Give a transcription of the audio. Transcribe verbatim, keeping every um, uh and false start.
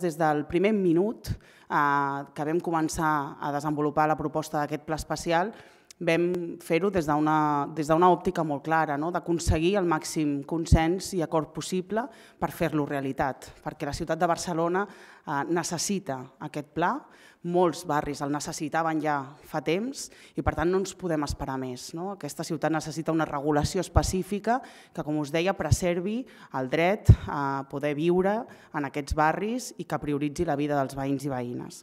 Des del primer minut eh, que vam començar a desenvolupar la proposta d'aquest pla espacial, vam fer-ho des d'una òptica molt clara, no? D'aconseguir el màxim consens i acord possible per fer-lo realitat, perquè la ciutat de Barcelona eh, necessita aquest pla, molts barris el necessitaven ja fa temps i per tant no ens podem esperar més, no? Aquesta ciutat necessita una regulació específica que, com us deia, preservi el dret a poder viure en aquests barris i que prioritzi la vida dels veïns i veïnes.